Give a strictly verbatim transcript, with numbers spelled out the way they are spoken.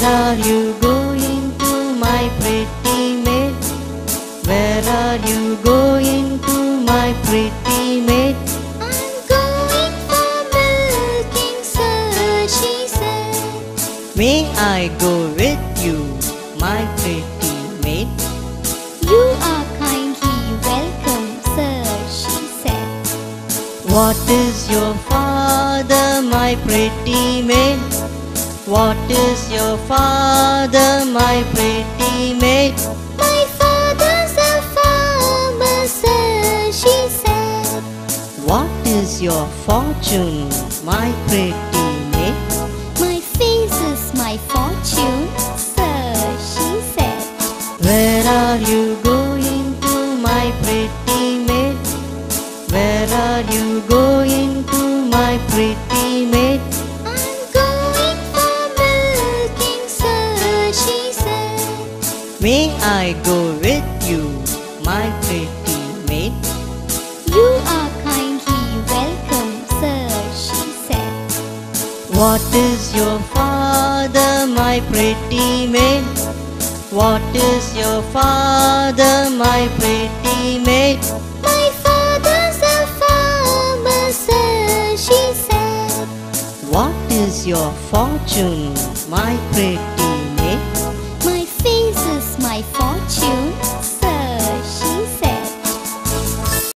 Where are you going to, my pretty maid? Where are you going to, my pretty maid? I'm going for milking, sir, she said. May I go with you, my pretty maid? You are kindly welcome, sir, she said. What is your father, my pretty maid? What is your father, my pretty maid? My father's a farmer, sir, she said. What is your fortune, my pretty maid? My face is my fortune, sir, she said. Where are you going to, my pretty maid? Where are you going to, my pretty maid? May I go with you, my pretty maid? You are kindly welcome, sir, she said. What is your father, my pretty maid? What is your father, my pretty maid? My father's a farmer, sir, she said. What is your fortune, my pretty maid? My fortune,